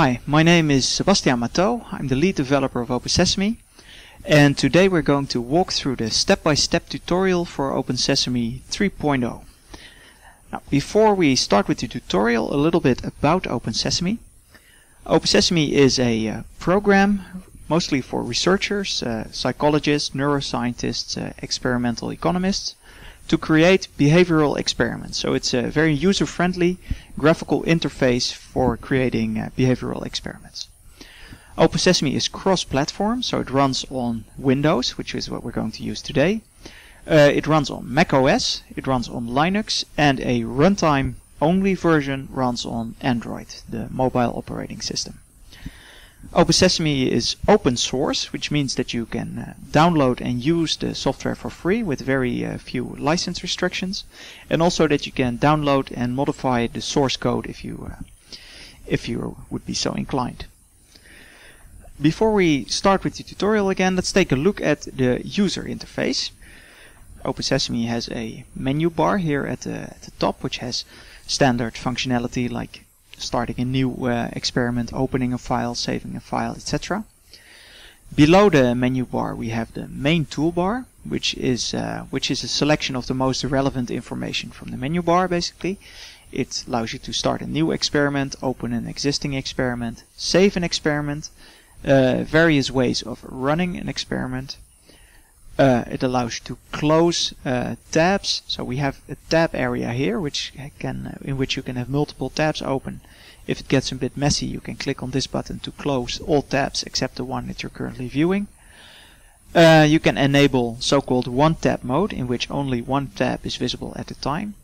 Hi, my name is Sebastiaan Mathôt. I'm the lead developer of OpenSesame, and today we're going to walk through the step-by-step tutorial for OpenSesame 3.0. Now, before we start with the tutorial, a little bit about OpenSesame. OpenSesame is a program mostly for researchers, psychologists, neuroscientists, experimental economists, to create behavioral experiments. So it's a very user-friendly graphical interface for creating behavioral experiments. OpenSesame is cross-platform, so it runs on Windows, which is what we're going to use today. It runs on macOS, it runs on Linux, and a runtime-only version runs on Android, the mobile operating system. OpenSesame is open source, which means that you can download and use the software for free with very few license restrictions, and also that you can download and modify the source code if you would be so inclined. Before we start with the tutorial again, let's take a look at the user interface. OpenSesame has a menu bar here at the top, which has standard functionality like starting a new experiment, opening a file, saving a file, etc. Below the menu bar we have the main toolbar, which is a selection of the most relevant information from the menu bar basically. It allows you to start a new experiment, open an existing experiment, save an experiment, various ways of running an experiment. It allows you to close tabs, so we have a tab area here in which you can have multiple tabs open. If it gets a bit messy, you can click on this button to close all tabs except the one that you're currently viewing. You can enable so-called one-tab mode, in which only one tab is visible at a time.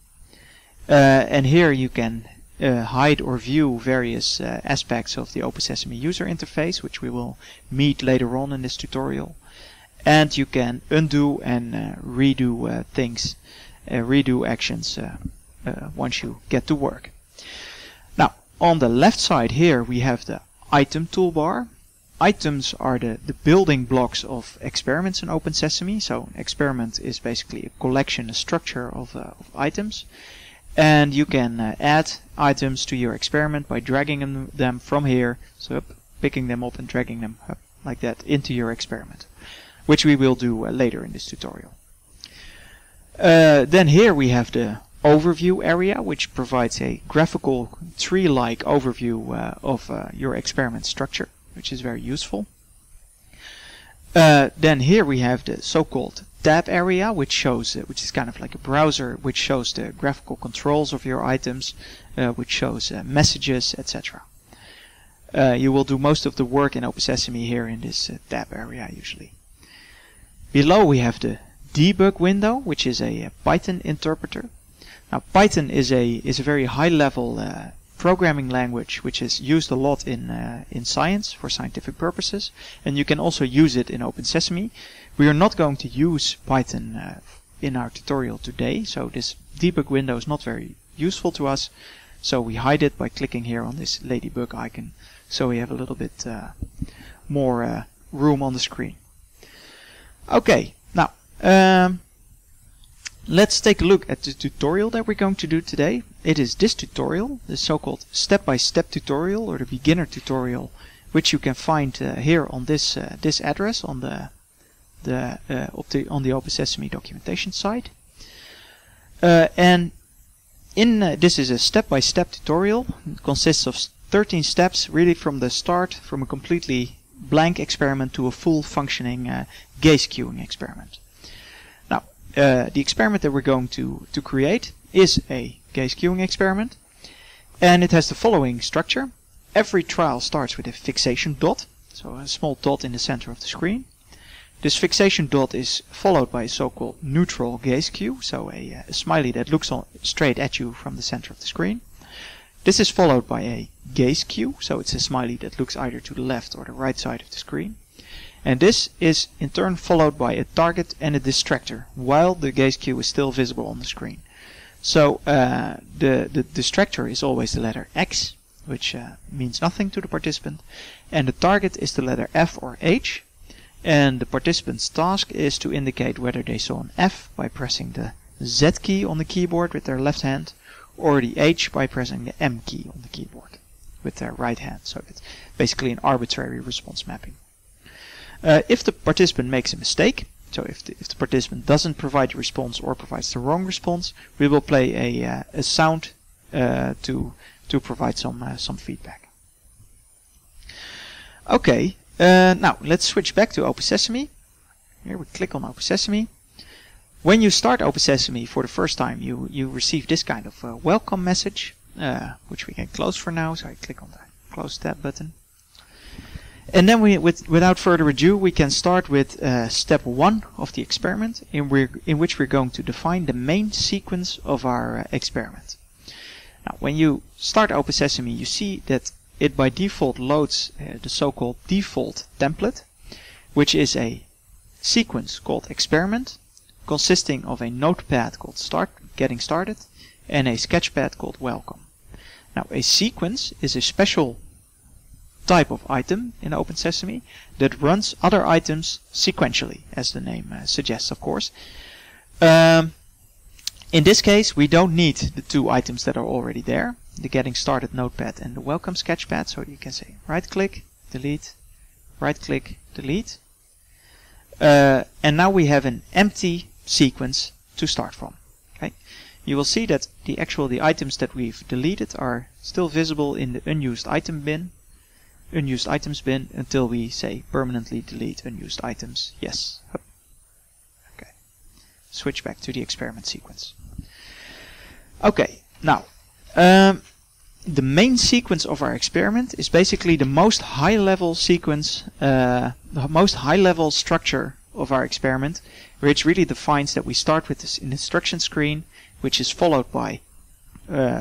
And here you can hide or view various aspects of the OpenSesame user interface, which we will meet later on in this tutorial. And you can undo and redo actions once you get to work. Now, on the left side here we have the item toolbar. Items are the building blocks of experiments in OpenSesame. So an experiment is basically a collection, a structure of items. And you can add items to your experiment by dragging them from here, so picking them up and dragging them up like that into your experiment, which we will do later in this tutorial. Then here we have the overview area, which provides a graphical tree-like overview of your experiment structure, which is very useful. Then here we have the so-called tab area, which is kind of like a browser, which shows the graphical controls of your items, which shows messages, etc. You will do most of the work in OpenSesame here in this tab area usually. Below we have the debug window, which is a Python interpreter. Now, Python is a very high-level programming language, which is used a lot in science for scientific purposes, and you can also use it in OpenSesame. We are not going to use Python in our tutorial today, so this debug window is not very useful to us. So we hide it by clicking here on this ladybug icon, so we have a little bit more room on the screen. Okay, now let's take a look at the tutorial that we're going to do today. It is this tutorial, the so-called step-by-step tutorial or the beginner tutorial, which you can find here on this address on the OpenSesame documentation site. This is a step-by-step tutorial. It consists of 13 steps, really from the start, from a completely blank experiment to a full functioning gaze queuing experiment. Now, the experiment that we're going to create is a gaze queuing experiment, and it has the following structure. Every trial starts with a fixation dot, so a small dot in the center of the screen. This fixation dot is followed by a so-called neutral gaze cue, so a smiley that looks straight at you from the center of the screen. This is followed by a gaze cue, so it's a smiley that looks either to the left or the right side of the screen. And this is in turn followed by a target and a distractor, while the gaze cue is still visible on the screen. So the distractor is always the letter X, which means nothing to the participant, and the target is the letter F or H, and the participant's task is to indicate whether they saw an F by pressing the Z key on the keyboard with their left hand, or the H by pressing the M key on the keyboard with their right hand. So it's basically an arbitrary response mapping. If the participant makes a mistake, so if the participant doesn't provide a response or provides the wrong response, we will play a sound to provide some feedback. Okay, now let's switch back to OpenSesame. Here we click on OpenSesame. When you start OpenSesame for the first time, you receive this kind of welcome message, which we can close for now. So I click on the close tab button. And then without further ado, we can start with step 1 of the experiment, in which we're going to define the main sequence of our experiment. Now, when you start OpenSesame, you see that it by default loads the so-called default template, which is a sequence called experiment, consisting of a notepad called getting started, and a sketchpad called welcome. Now, a sequence is a special type of item in OpenSesame that runs other items sequentially, as the name suggests, of course. In this case, we don't need the two items that are already there, the Getting Started Notepad and the Welcome Sketchpad. So you can say right-click, delete, right-click, delete. And now we have an empty sequence to start from. Okay? You will see that the items that we've deleted are still visible in the unused items bin until we say permanently delete unused items. Yes. Okay. Switch back to the experiment sequence. Okay. Now, the main sequence of our experiment is basically the most high-level sequence, the most high-level structure of our experiment, which really defines that we start with this instruction screen, which is followed by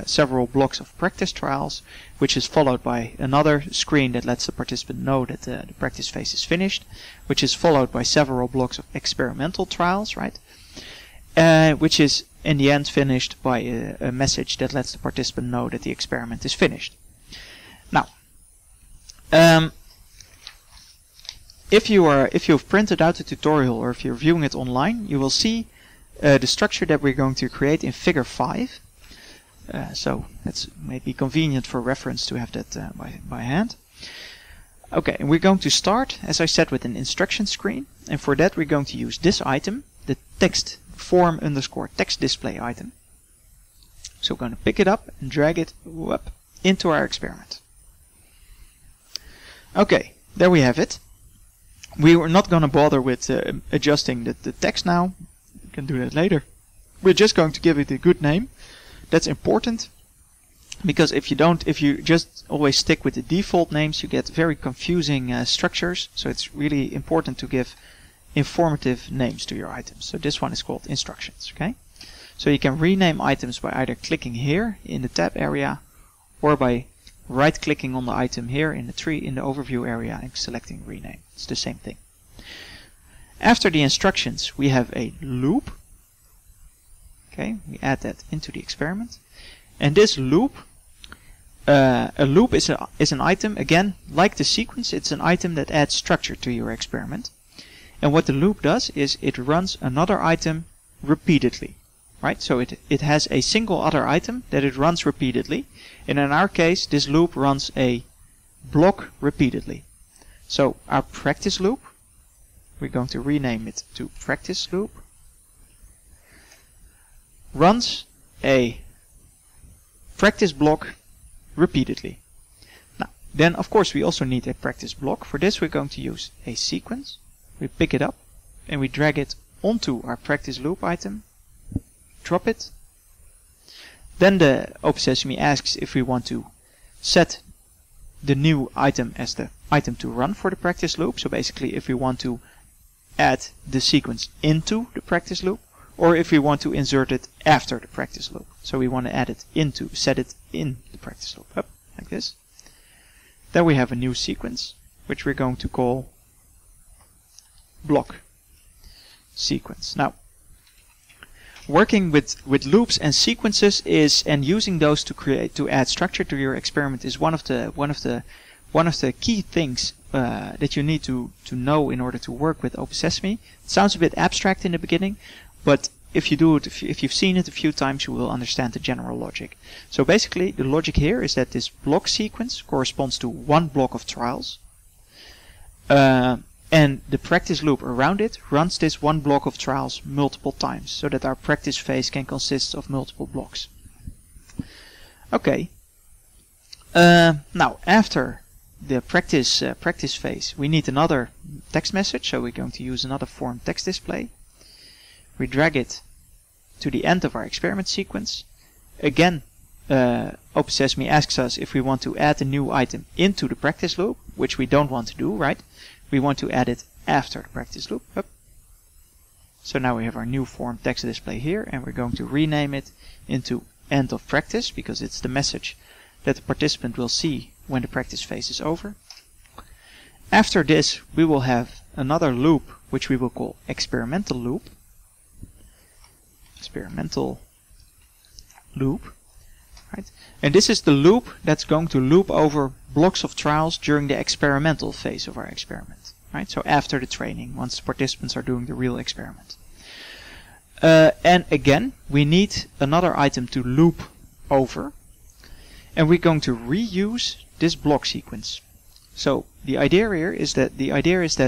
several blocks of practice trials, which is followed by another screen that lets the participant know that the practice phase is finished, which is followed by several blocks of experimental trials, right? Which is in the end finished by a message that lets the participant know that the experiment is finished. Now, if you've printed out the tutorial or if you're viewing it online, you will see the structure that we're going to create in Figure 5. So it may be convenient for reference to have that by hand. Okay, and we're going to start, as I said, with an instruction screen, and for that we're going to use this item, the text form underscore text display item. So we're going to pick it up and drag it up into our experiment. Okay, there we have it. We are not going to bother with adjusting the text now. You can do that later. We're just going to give it a good name. That's important, because if you just always stick with the default names, you get very confusing structures. So it's really important to give informative names to your items. So this one is called instructions. Okay, so you can rename items by either clicking here in the tab area, or by right-clicking on the item here in the tree in the overview area and selecting rename. It's the same thing. After the instructions, we have a loop. Okay, we add that into the experiment, and this loop, a loop is an item, again like the sequence. It's an item that adds structure to your experiment, and what the loop does is it runs another item repeatedly, right? So it has a single other item that it runs repeatedly, and in our case, this loop runs a block repeatedly. So our practice loop, we're going to rename it to practice loop, runs a practice block repeatedly. Now, then of course we also need a practice block. For this we're going to use a sequence. We pick it up and we drag it onto our practice loop item, drop it. Then the OpenSesame asks if we want to set the new item as the item to run for the practice loop. So basically if we want to add the sequence into the practice loop, or if we want to insert it after the practice loop. So we want to set it in the practice loop, up like this. Then we have a new sequence, which we're going to call block sequence. Now, working with loops and sequences using those to add structure to your experiment is one of the key things that you need to know in order to work with OpenSesame. It sounds a bit abstract in the beginning, but if you do it, if you've seen it a few times, you will understand the general logic. So basically, the logic here is that this block sequence corresponds to one block of trials, and the practice loop around it runs this one block of trials multiple times, so that our practice phase can consist of multiple blocks. Okay. Now, after the practice phase, we need another text message, so we're going to use another form text display. We drag it to the end of our experiment sequence. Again, OpenSesame asks us if we want to add a new item into the practice loop, which we don't want to do, right? We want to add it after the practice loop. Up. So now we have our new form text display here, and we're going to rename it into end of practice, because it's the message that the participant will see when the practice phase is over. After this, we will have another loop, which we will call experimental loop. Experimental loop. Right? And this is the loop that's going to loop over blocks of trials during the experimental phase of our experiment. Right? So after the training, once the participants are doing the real experiment. And again, we need another item to loop over. And we're going to reuse this block sequence. So the idea here is that the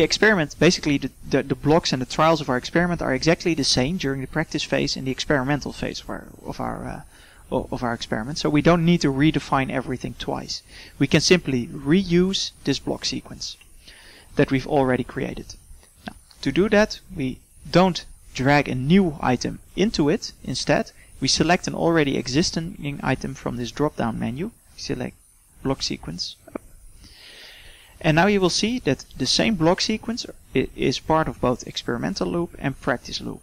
experiment, basically the blocks and the trials of our experiment are exactly the same during the practice phase and the experimental phase of our experiment. So we don't need to redefine everything twice. We can simply reuse this block sequence that we've already created. Now, to do that, we don't drag a new item into it. Instead, we select an already existing item from this drop-down menu. Select block sequence. And now you will see that the same block sequence is part of both experimental loop and practice loop.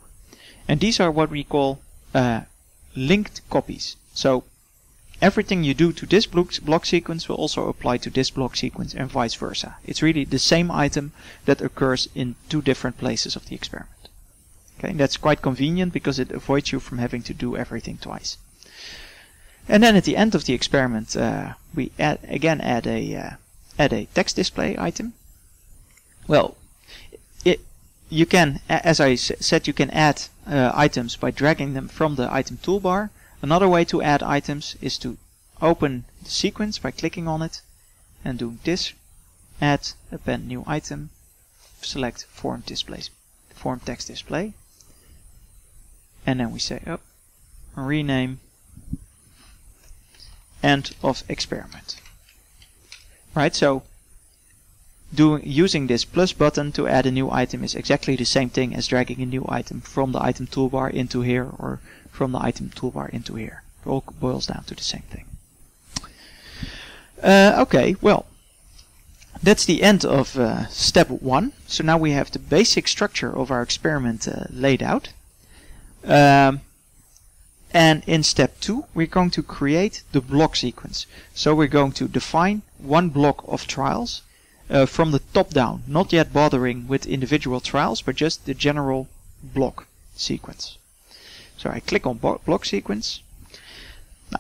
And these are what we call linked copies. So everything you do to this block sequence will also apply to this block sequence and vice versa. It's really the same item that occurs in two different places of the experiment. Okay, that's quite convenient because it avoids you from having to do everything twice. And then at the end of the experiment, we add a text display item. Well, you can, as I said, you can add items by dragging them from the item toolbar. Another way to add items is to open the sequence by clicking on it and doing this: add, append new item, select form text display. And then we say, oh, rename end of experiment. Right, so using this plus button to add a new item is exactly the same thing as dragging a new item from the item toolbar into here or from the item toolbar into here. It all boils down to the same thing. Okay, well, that's the end of step one. So now we have the basic structure of our experiment laid out. And in step two, we're going to create the block sequence. So we're going to define one block of trials from the top down, not yet bothering with individual trials, but just the general block sequence. So I click on block sequence. Now,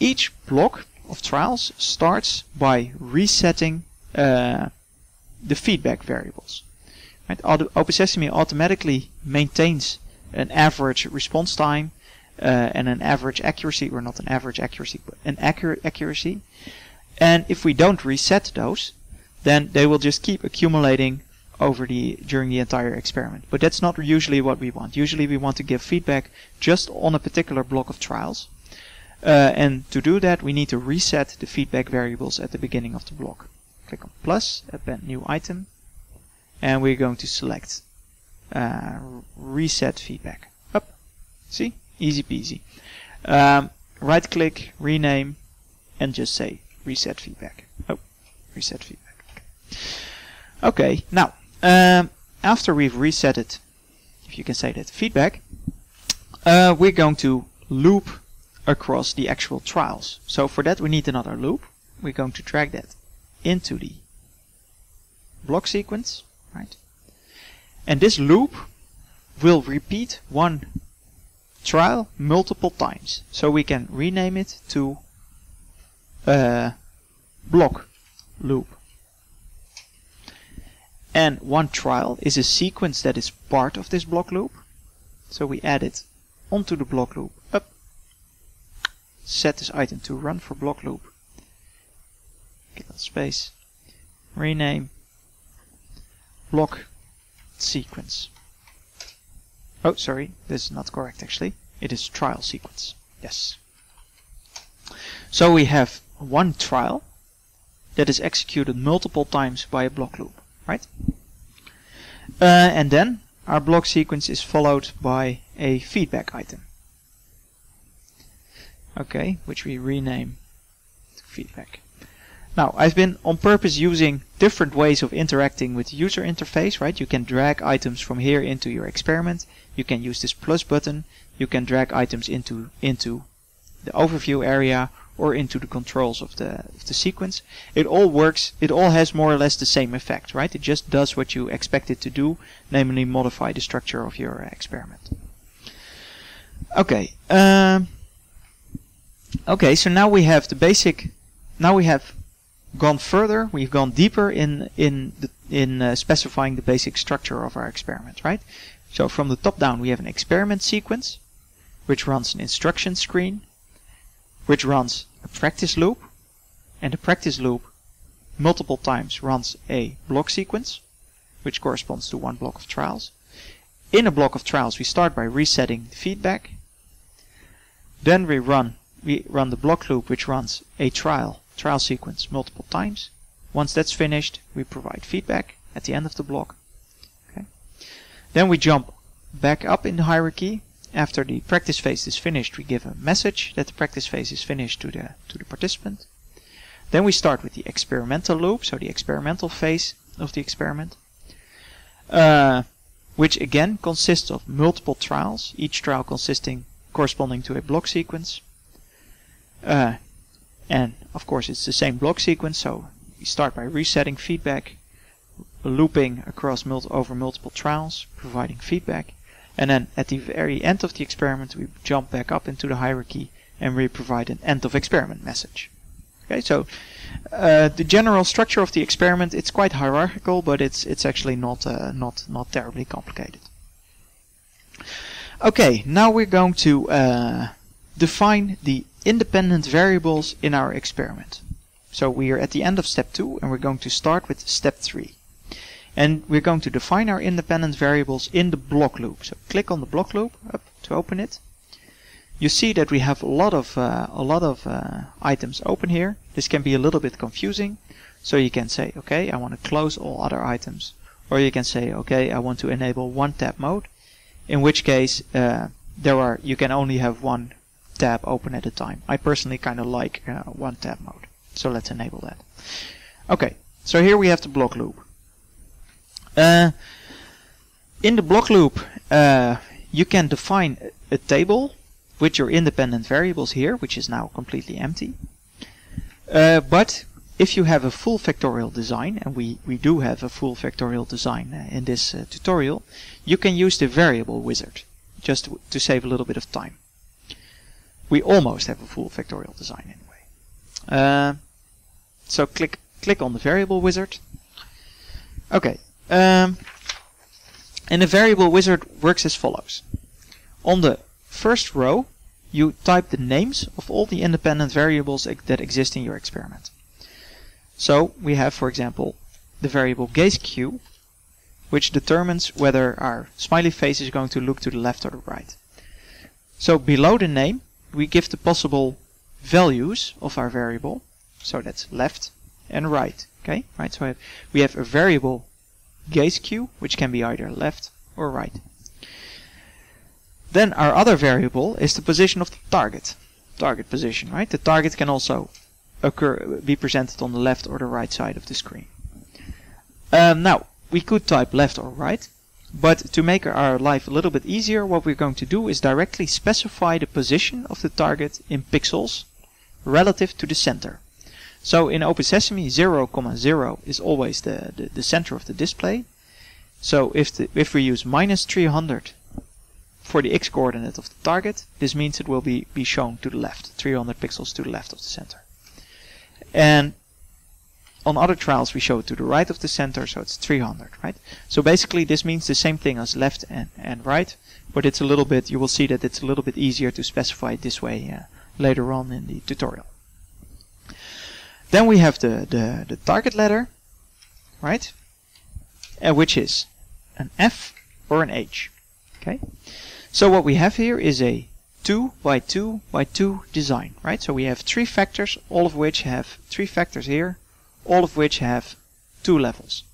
each block of trials starts by resetting the feedback variables. Right? OpenSesame automatically maintains an average response time and an average accuracy, or not an average accuracy, but an accurate accuracy. And if we don't reset those, then they will just keep accumulating over during the entire experiment. But that's not usually what we want. Usually we want to give feedback just on a particular block of trials. And to do that, we need to reset the feedback variables at the beginning of the block. Click on plus, append new item, and we're going to select reset feedback. Up, see? Easy peasy. Right click, rename, and just say reset feedback. Oh, reset feedback. Okay, now, after we've reset it, if you can say that, feedback, we're going to loop across the actual trials. So for that, we need another loop. We're going to drag that into the block sequence, right? And this loop will repeat one trial multiple times, so we can rename it to block loop. and one trial is a sequence that is part of this block loop. So we add it onto the block loop up, set this item to run for block loop, get that space, rename block sequence. Oh, sorry, this is not correct actually. It is trial sequence. Yes. So we have one trial that is executed multiple times by a block loop, right? And then our block sequence is followed by a feedback item. Okay, which we rename to feedback. Now, I've been on purpose using different ways of interacting with the user interface, right? You can drag items from here into your experiment. You can use this plus button. You can drag items into the overview area or into the controls of the sequence. It all works. It all has more or less the same effect, right? It just does what you expect it to do, namely modify the structure of your experiment. Okay. Okay. So now we have the basic. Now we have gone further, we've gone deeper in specifying the basic structure of our experiment, right? So from the top down we have an experiment sequence, which runs an instruction screen, which runs a practice loop, and the practice loop multiple times runs a block sequence, which corresponds to one block of trials. In a block of trials we start by resetting the feedback, then we run the block loop, which runs a trial sequence multiple times. Once that's finished, we provide feedback at the end of the block. Okay. Then we jump back up in the hierarchy. After the practice phase is finished, we give a message that the practice phase is finished to the participant. Then we start with the experimental loop, so the experimental phase of the experiment, which again consists of multiple trials, each trial corresponding to a block sequence. And of course it's the same block sequence, so we start by resetting feedback, looping across over multiple trials, providing feedback, and then at the very end of the experiment we jump back up into the hierarchy and we provide an end of experiment message. Okay, so the general structure of the experiment, it's quite hierarchical, but it's actually not terribly complicated. Okay, now we're going to define the independent variables in our experiment. So we are at the end of step 2 and we're going to start with step 3. And we're going to define our independent variables in the block loop. So click on the block loop up to open it. You see that we have a lot of items open here. This can be a little bit confusing. So you can say, okay, I want to close all other items, or you can say, okay, I want to enable one tab mode. In which case, you can only have one tab open at a time. I personally kind of like one tab mode, so let's enable that. Okay, so here we have the block loop. In the block loop you can define a table with your independent variables here, which is now completely empty, but if you have a full factorial design, and we do have a full factorial design in this tutorial, you can use the variable wizard just to save a little bit of time. We almost have a full factorial design anyway. So click on the variable wizard. Okay, and the variable wizard works as follows. On the first row, you type the names of all the independent variables that exist in your experiment. So we have, for example, the variable gazeq, which determines whether our smiley face is going to look to the left or the right. So below the name, we give the possible values of our variable, so that's left and right. Okay, right. So we have a variable gazeq, which can be either left or right. Then our other variable is the position of the target position. Right, the target can also be presented on the left or the right side of the screen. Now we could type left or right. But to make our life a little bit easier, what we're going to do is directly specify the position of the target in pixels relative to the center. So in OpenSesame, 0,0 is always the center of the display. So if we use -300 for the x-coordinate of the target, this means it will be shown to the left, 300 pixels to the left of the center. And on other trials we show to the right of the center, so it's 300, right? So basically this means the same thing as left and right, but it's a little bit, you will see that it's a little bit easier to specify it this way later on in the tutorial. Then we have the target letter, right? Which is an F or an H, okay? So what we have here is a 2 by 2 by 2 design, right? So we have three factors, all of which have three factors here, all of which have two levels.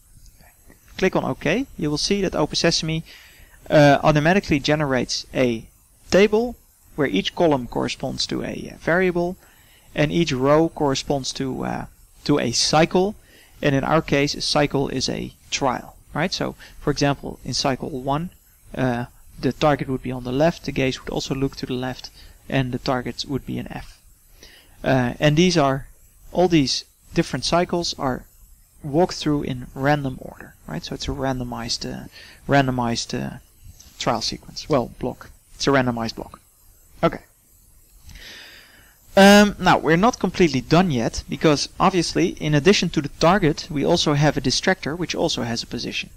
Okay. Click on OK. You will see that OpenSesame automatically generates a table where each column corresponds to a variable and each row corresponds to a cycle. And in our case, a cycle is a trial, right? So, for example, in cycle 1, the target would be on the left, the gaze would also look to the left, and the targets would be an F. And these are, all these different cycles are walked through in random order, right? So it's a randomized, trial sequence. Well, block. It's a randomized block. Okay. Now, we're not completely done yet, because obviously, in addition to the target, we also have a distractor, which also has a position.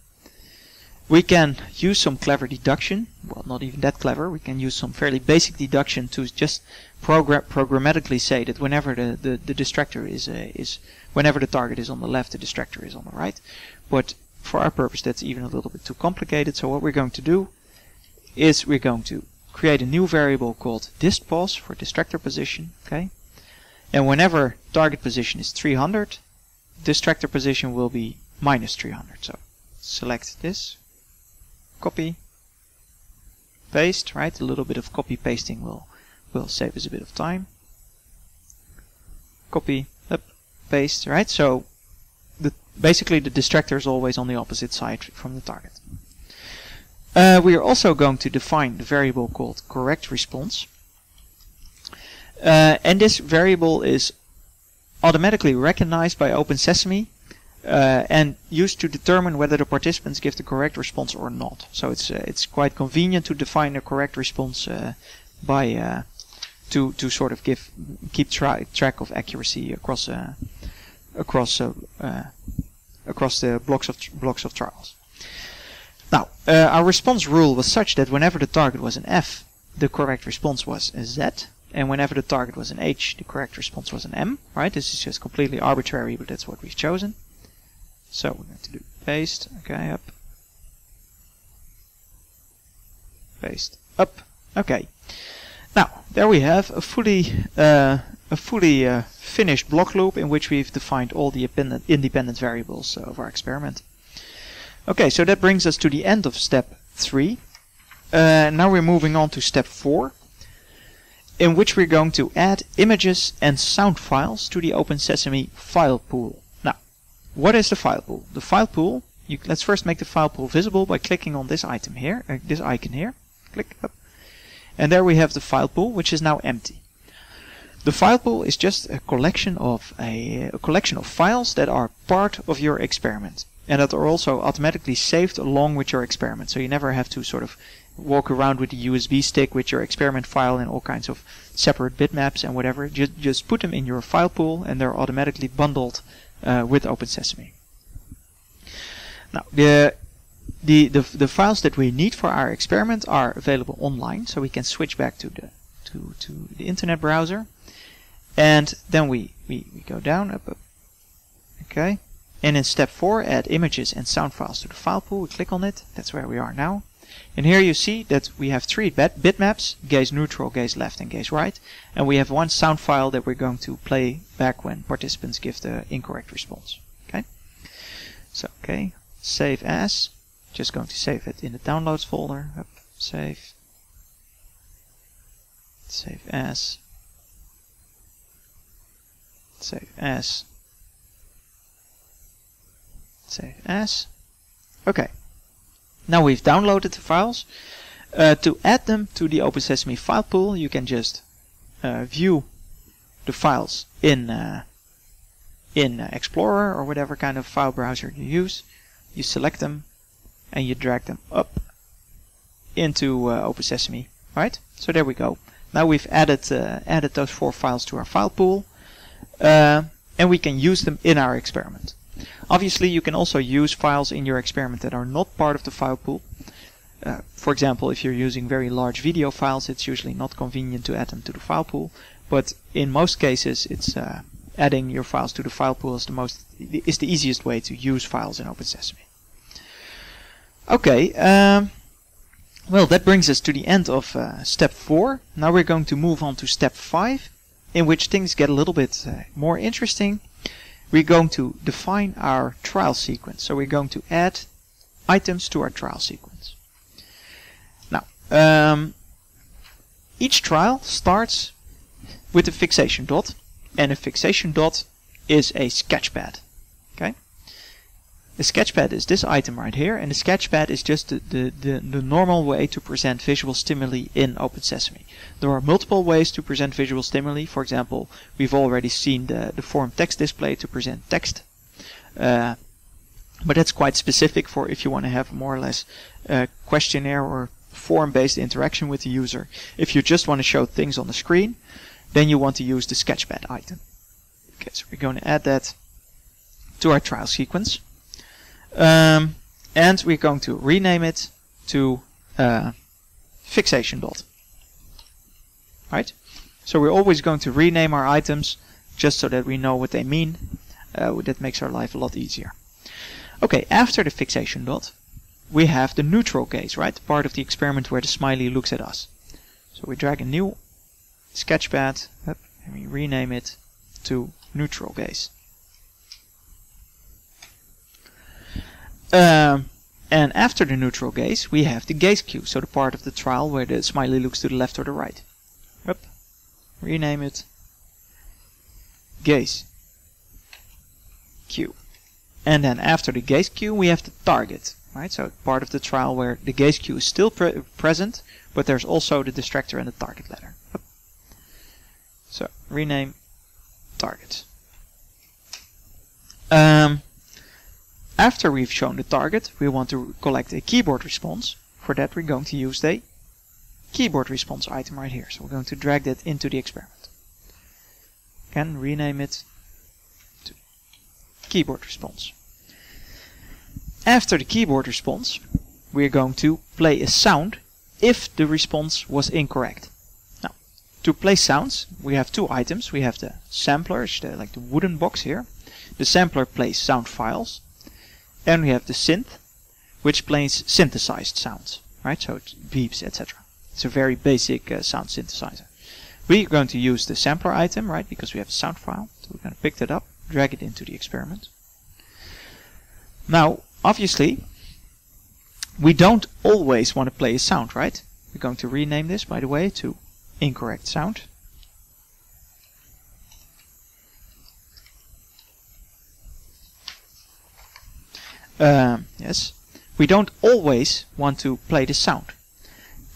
We can use some clever deduction, well, not even that clever, we can use some fairly basic deduction to just programmatically say that whenever the distractor is, whenever the target is on the left, the distractor is on the right. But for our purpose, that's even a little bit too complicated, so what we're going to do is we're going to create a new variable called distPos for distractor position, okay? And whenever target position is 300, distractor position will be minus 300. So select this, copy, paste, right? A little bit of copy pasting will save us a bit of time. Copy, up, paste, right? So basically the distractor is always on the opposite side from the target. We are also going to define the variable called correctResponse. And this variable is automatically recognized by OpenSesame and used to determine whether the participants give the correct response or not. So it's quite convenient to define the correct response by to sort of keep track of accuracy across the blocks of trials. Now, our response rule was such that whenever the target was an F, the correct response was a Z, and whenever the target was an H, the correct response was an M, right? This is just completely arbitrary, but that's what we've chosen. So we're going to do paste, okay, up, paste, up, okay. Now, there we have a fully finished block loop in which we've defined all the independent variables of our experiment. Okay, so that brings us to the end of step 3. Now we're moving on to step 4, in which we're going to add images and sound files to the OpenSesame file pool. Now, what is the file pool? The file pool, let's first make the file pool visible by clicking on this item here, this icon here. Click up. And there we have the file pool, which is now empty. The file pool is just a collection of files that are part of your experiment, and that are also automatically saved along with your experiment. So you never have to sort of walk around with the USB stick with your experiment file and all kinds of separate bitmaps and whatever. Just put them in your file pool and they're automatically bundled with OpenSesame. Now, the files that we need for our experiment are available online, so we can switch back to the internet browser. And then we go down, up, up. Okay. And in step 4, add images and sound files to the file pool. We click on it. That's where we are now. And here you see that we have three bitmaps, gaze neutral, gaze left, and gaze right. And we have one sound file that we're going to play back when participants give the incorrect response. Okay. So, okay, save as. Just going to save it in the downloads folder. Up, save. Save as. Save as. Save as. Okay. Now we've downloaded the files. To add them to the OpenSesame file pool, you can just view the files in Explorer or whatever kind of file browser you use. You select them and you drag them up into OpenSesame. Right? So there we go. Now we've added those four files to our file pool. and we can use them in our experiment. Obviously, you can also use files in your experiment that are not part of the file pool. For example, if you're using very large video files, it's usually not convenient to add them to the file pool, but in most cases it's adding your files to the file pool is the easiest way to use files in OpenSesame. Okay, well, that brings us to the end of step 4. Now we're going to move on to step 5, in which things get a little bit more interesting. We're going to define our trial sequence. So we're going to add items to our trial sequence. Now, each trial starts with a fixation dot, and a fixation dot is a sketchpad. Okay? The sketchpad is this item right here, and the sketchpad is just the normal way to present visual stimuli in OpenSesame. There are multiple ways to present visual stimuli. For example, we've already seen the form text display to present text, but that's quite specific for if you want to have more or less questionnaire or form-based interaction with the user. If you just want to show things on the screen, then you want to use the sketchpad item. Okay, so we're going to add that to our trial sequence. And we're going to rename it to fixation dot. Right? So we're always going to rename our items just so that we know what they mean. That makes our life a lot easier. Okay, after the fixation dot, we have the neutral case, right? The part of the experiment where the smiley looks at us. So we drag a new sketchpad up, and we rename it to neutral case. And after the neutral gaze, we have the gaze queue, so the part of the trial where the smiley looks to the left or the right. Yep. Rename it gaze queue. And then after the gaze queue, we have the target, right? So part of the trial where the gaze queue is still present, but there's also the distractor and the target ladder. Yep. So rename target. After we've shown the target, we want to collect a keyboard response. For that, we're going to use the keyboard response item right here. So we're going to drag that into the experiment. And rename it to keyboard response. After the keyboard response, we're going to play a sound if the response was incorrect. Now, to play sounds, we have two items. We have the sampler, like the wooden box here. The sampler plays sound files. And we have the synth, which plays synthesized sounds, right? So it beeps, etc. It's a very basic sound synthesizer. We're going to use the sampler item, right? Because we have a sound file. So we're going to pick that up, drag it into the experiment. Now, obviously, we don't always want to play a sound, right? We're going to rename this, by the way, to incorrect sound. Yes, we don't always want to play the sound,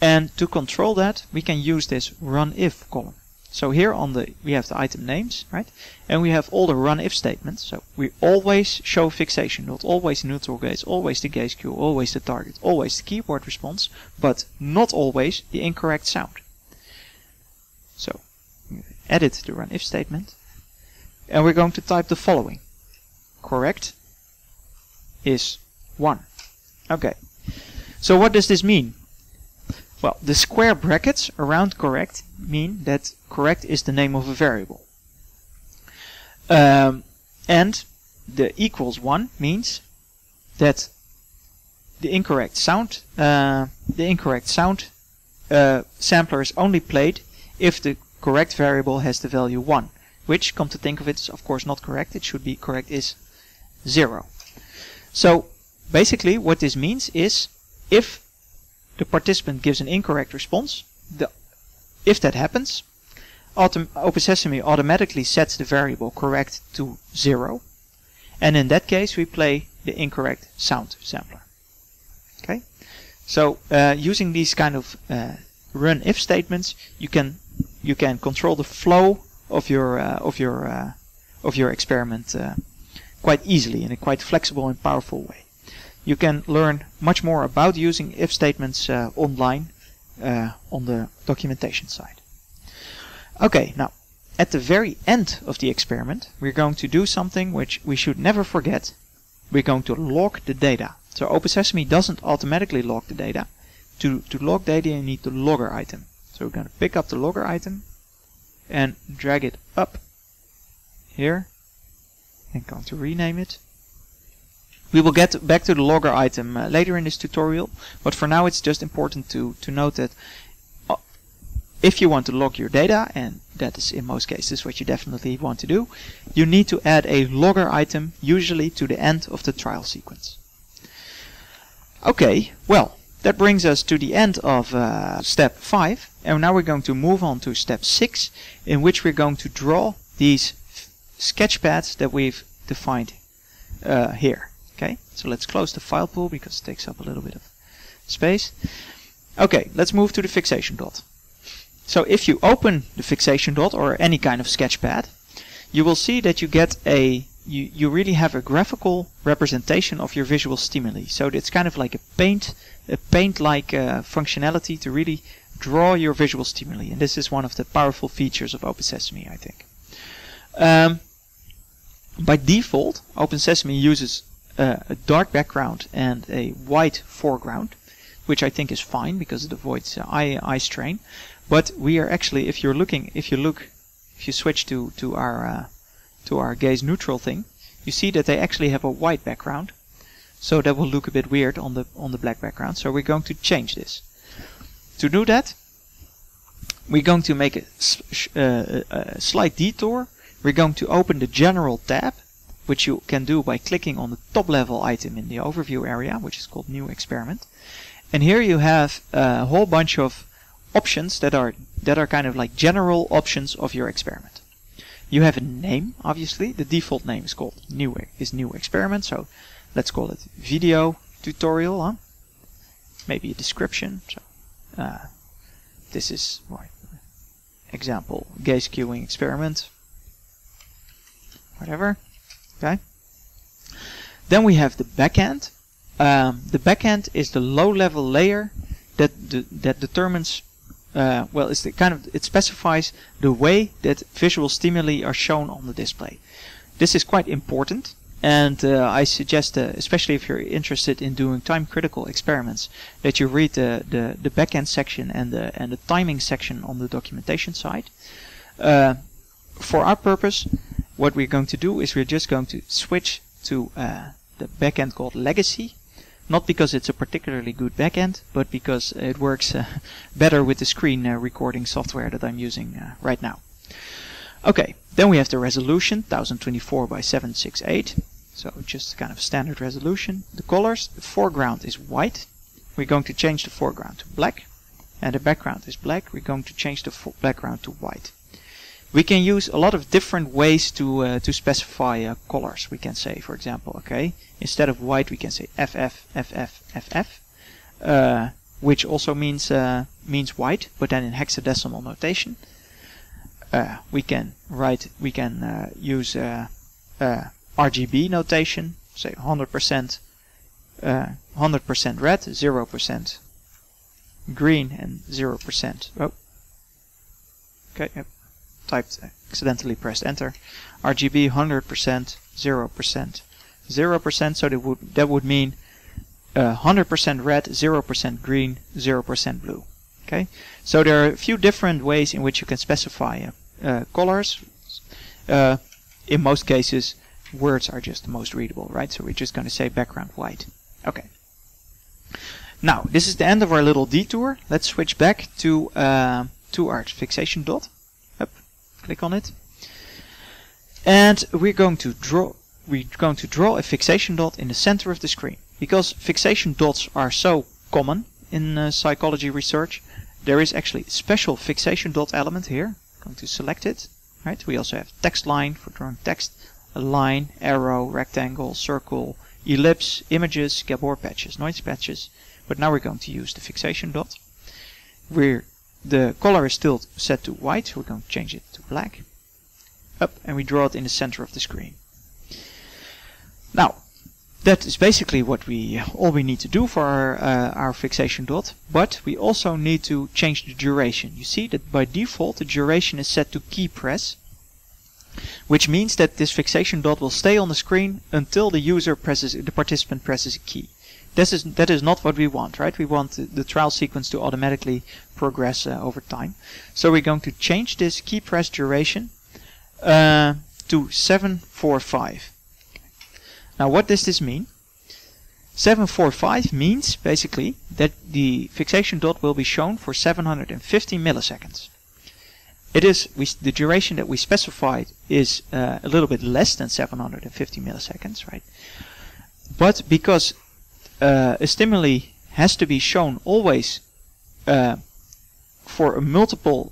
and to control that we can use this run if column. So here on the we have the item names, right, and we have all the run if statements. So we always show fixation dot, always neutral gaze, always the gaze queue, always the target, always the keyboard response, but not always the incorrect sound. So edit the run if statement, and we're going to type the following: correct is 1. Okay, so what does this mean? Well, the square brackets around correct mean that correct is the name of a variable. And the equals 1 means that the incorrect sound sampler is only played if the correct variable has the value 1, which, come to think of it, is of course not correct. It should be correct is 0. So basically what this means is if the participant gives an incorrect response, if that happens, OpenSesame automatically sets the variable correct to 0, and in that case we play the incorrect sound sampler. Okay, so using these kind of run if statements, you can control the flow of your experiment quite easily, in a quite flexible and powerful way. You can learn much more about using if statements online on the documentation side. Okay, now At the very end of the experiment, we're going to do something which we should never forget. We're going to log the data. So OpenSesame doesn't automatically log the data. To log data, you need the logger item. So we're going to pick up the logger item and drag it up here and going to rename it. We will get back to the logger item later in this tutorial, but for now it's just important to note that if you want to log your data, and that is in most cases what you definitely want to do, you need to add a logger item, usually to the end of the trial sequence. Okay, well, that brings us to the end of step 5, and now we're going to move on to step 6, in which we're going to draw these sketch pads that we've defined here. Okay, so let's close the file pool because it takes up a little bit of space. Okay, let's move to the fixation dot. So if you open the fixation dot or any kind of sketch pad, you will see that you get a you really have a graphical representation of your visual stimuli. So it's kind of like a paint-like functionality to really draw your visual stimuli, and this is one of the powerful features of OpenSesame, I think. By default, OpenSesame uses a dark background and a white foreground, which I think is fine because it avoids eye strain. But we are actually, if you switch to our gaze neutral thing, you see that they actually have a white background. So that will look a bit weird on the black background. So we're going to change this. To do that, we're going to make a slight detour. We're going to open the general tab, which you can do by clicking on the top level item in the overview area, which is called New Experiment. And here you have a whole bunch of options that are kind of like general options of your experiment. You have a name, obviously. The default name is called New Experiment, so let's call it Video Tutorial. Huh? Maybe a description. So, this is my example gaze queuing experiment. Whatever. Okay. Then we have the backend. The backend is the low-level layer that determines, well, it specifies the way that visual stimuli are shown on the display. This is quite important, and I suggest, especially if you're interested in doing time-critical experiments, that you read the backend section and the timing section on the documentation side. For our purpose, what we're going to do is we're just going to switch to the backend called Legacy, not because it's a particularly good backend, but because it works better with the screen recording software that I'm using right now. Okay, then we have the resolution, 1024 by 768, so just kind of standard resolution. The colors, the foreground is white, we're going to change the foreground to black, and the background is black, we're going to change the background to white. We can use a lot of different ways to specify colors. We can say, for example, okay, instead of white, we can say FF, FF, FF, which also means white, but then in hexadecimal notation. We can use RGB notation, say 100% 100% red, 0% green, and 0%. Oh, okay. Yep. Typed, accidentally pressed enter. RGB 100%, 0%, 0%. So that would mean 100% red, 0% green, 0% blue. Okay. So there are a few different ways in which you can specify colors. In most cases, words are just the most readable, right? So we're just going to say background white. Okay. Now this is the end of our little detour. Let's switch back to our fixation dot. Click on it, and we're going to draw a fixation dot in the center of the screen. Because fixation dots are so common in psychology research, there is actually a special fixation dot element here. I'm going to select it. Right? We also have text line for drawing text, a line, arrow, rectangle, circle, ellipse, images, Gabor patches, noise patches. But now we're going to use the fixation dot. The color is still set to white, so we're going to change it to black. Up, and we draw it in the center of the screen. Now, that is basically what all we need to do for our fixation dot, but we also need to change the duration. You see that by default the duration is set to key press, which means that this fixation dot will stay on the screen until the participant presses a key. That is not what we want, right? We want the trial sequence to automatically progress over time. So we're going to change this key press duration to 745. Now, what does this mean? 745 means basically that the fixation dot will be shown for 750 milliseconds. It is the duration that we specified is a little bit less than 750 milliseconds, right? But because a stimuli has to be shown always for a multiple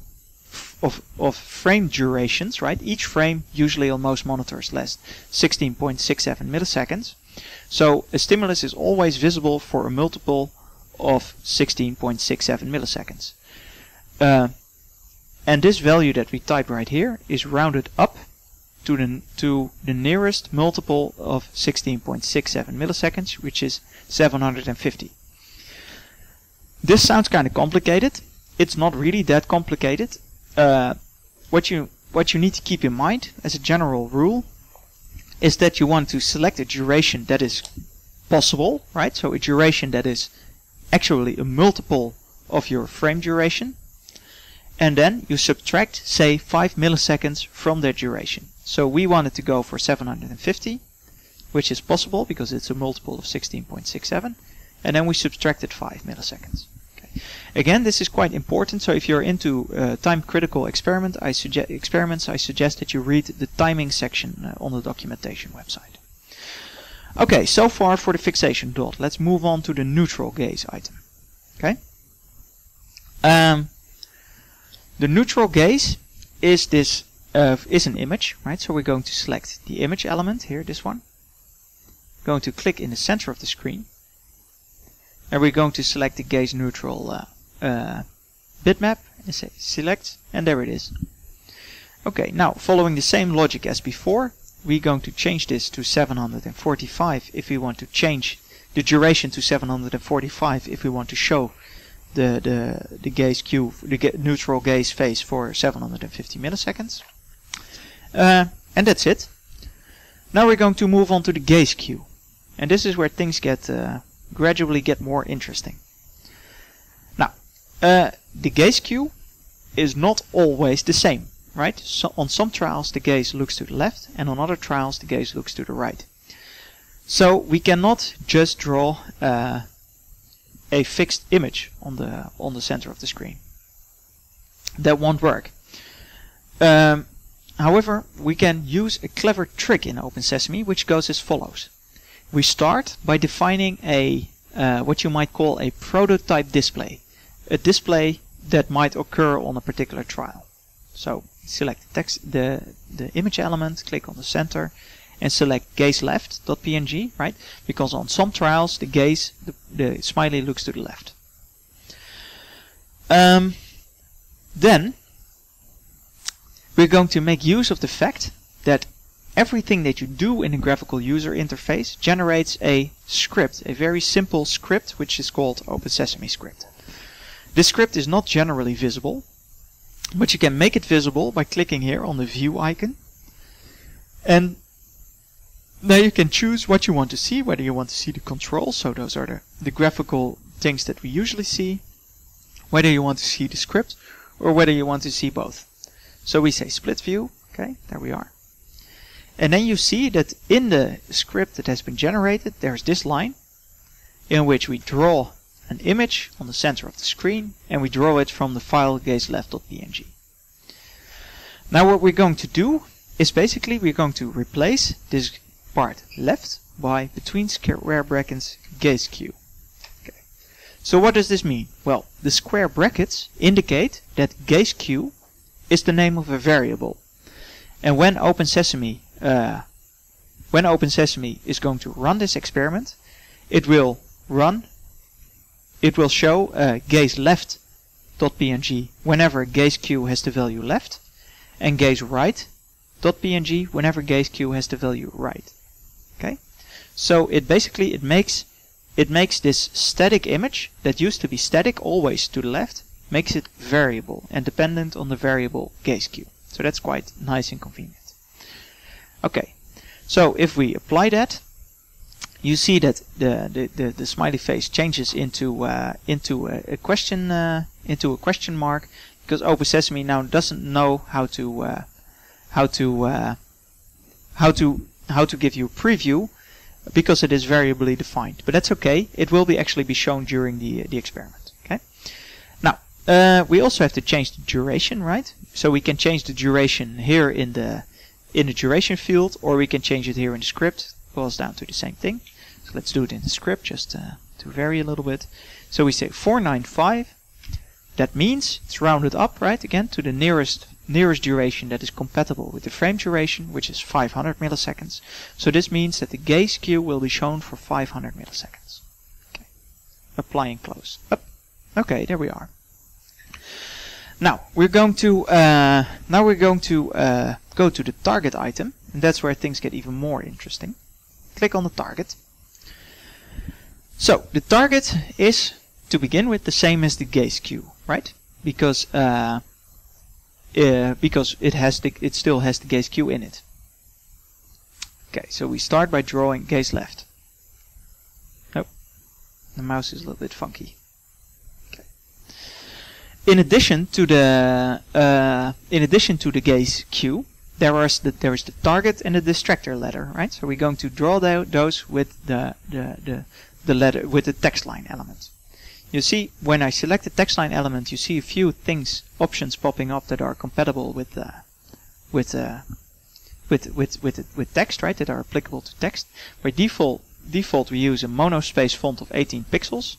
of frame durations, right? Each frame usually on most monitors lasts 16.67 milliseconds. So a stimulus is always visible for a multiple of 16.67 milliseconds. And this value that we type right here is rounded up to the nearest multiple of 16.67 milliseconds, which is 750. This sounds kind of complicated. It's not really that complicated. What you need to keep in mind as a general rule is that you want to select a duration that is possible, right? So a duration that is actually a multiple of your frame duration. And then you subtract, say, 5 milliseconds from that duration. So we wanted to go for 750, which is possible because it's a multiple of 16.67, and then we subtracted 5 milliseconds. Okay. Again, this is quite important, so if you're into time-critical experiments, I suggest that you read the timing section on the documentation website. Okay, so far for the fixation dot. Let's move on to the neutral gaze item. Okay. The neutral gaze is this is an image, right? So we're going to select the image element here, this one. Going to click in the center of the screen, and we're going to select the gaze neutral bitmap and say select, and there it is. Okay, now following the same logic as before, we're going to change this to 745 if we want to change the duration to 745 if we want to show the gaze cue, the neutral gaze phase for 750 milliseconds. And that's it. Now we're going to move on to the gaze cue, and this is where things get gradually more interesting. Now, the gaze cue is not always the same, right? So on some trials the gaze looks to the left, and on other trials the gaze looks to the right. So we cannot just draw a fixed image on the center of the screen. That won't work. However, we can use a clever trick in OpenSesame, which goes as follows. We start by defining a what you might call a prototype display, a display that might occur on a particular trial. So select the text, the image element, click on the center, and select gaze left.png, right? Because on some trials the gaze, the smiley looks to the left. Then we're going to make use of the fact that everything that you do in the graphical user interface generates a script, a very simple script, which is called OpenSesame script. This script is not generally visible, but you can make it visible by clicking here on the view icon, and now you can choose what you want to see, whether you want to see the controls, so those are the graphical things that we usually see, whether you want to see the script, or whether you want to see both. So we say split view, okay, there we are. And then you see that in the script that has been generated, there's this line, in which we draw an image on the center of the screen, and we draw it from the file gazeleft.png. Now what we're going to do is basically we're going to replace this part left by between square brackets gaze cue. Okay. So what does this mean? Well, the square brackets indicate that gaze cue is the name of a variable, and when OpenSesame is going to run this experiment, it will show gaze left.png whenever gaze cue has the value left, and gaze right.png whenever gaze cue has the value right. Okay, so it basically makes this static image that used to be static, always to the left, makes it variable and dependent on the variable gaze cue. So that's quite nice and convenient. Okay, so if we apply that, you see that the smiley face changes into a question mark because OpenSesame now doesn't know how to give you a preview because it is variably defined. But that's okay. It will be actually be shown during the experiment. Okay. Now we also have to change the duration, right? So we can change the duration here in the duration field, or we can change it here in the script. Boils down to the same thing. So let's do it in the script just to vary a little bit. So we say 495. That means it's rounded up, right, again to the nearest duration that is compatible with the frame duration, which is 500 milliseconds. So this means that the gaze skew will be shown for 500 milliseconds. Okay. Apply and close. Up. Okay, there we are. Now we're going to go to the target item, and that's where things get even more interesting. Click on the target. So the target is, to begin with, the same as the gaze queue, right? Because it still has the gaze queue in it. Okay, so we start by drawing gaze left. Nope, the mouse is a little bit funky. Okay. In addition to the gaze queue, there is the target and the distractor ladder, right? So we're going to draw those with the ladder, with the text line element. You see, when I select the text line element, you see a few options popping up that are compatible with text, right? That are applicable to text. By default, we use a monospace font of 18 pixels.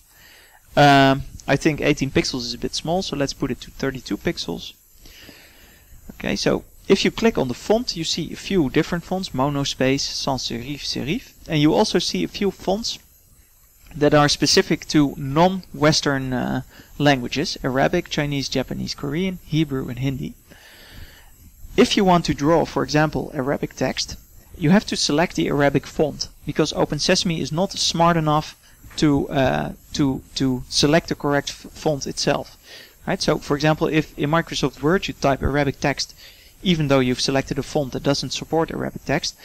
I think 18 pixels is a bit small, so let's put it to 32 pixels. Okay, so. If you click on the font, you see a few different fonts, monospace, sans serif, serif, and you also see a few fonts that are specific to non-Western languages, Arabic, Chinese, Japanese, Korean, Hebrew and Hindi. If you want to draw, for example, Arabic text, you have to select the Arabic font, because OpenSesame is not smart enough to select the correct font itself. Right? So, for example, if in Microsoft Word you type Arabic text, even though you've selected a font that doesn't support Arabic text,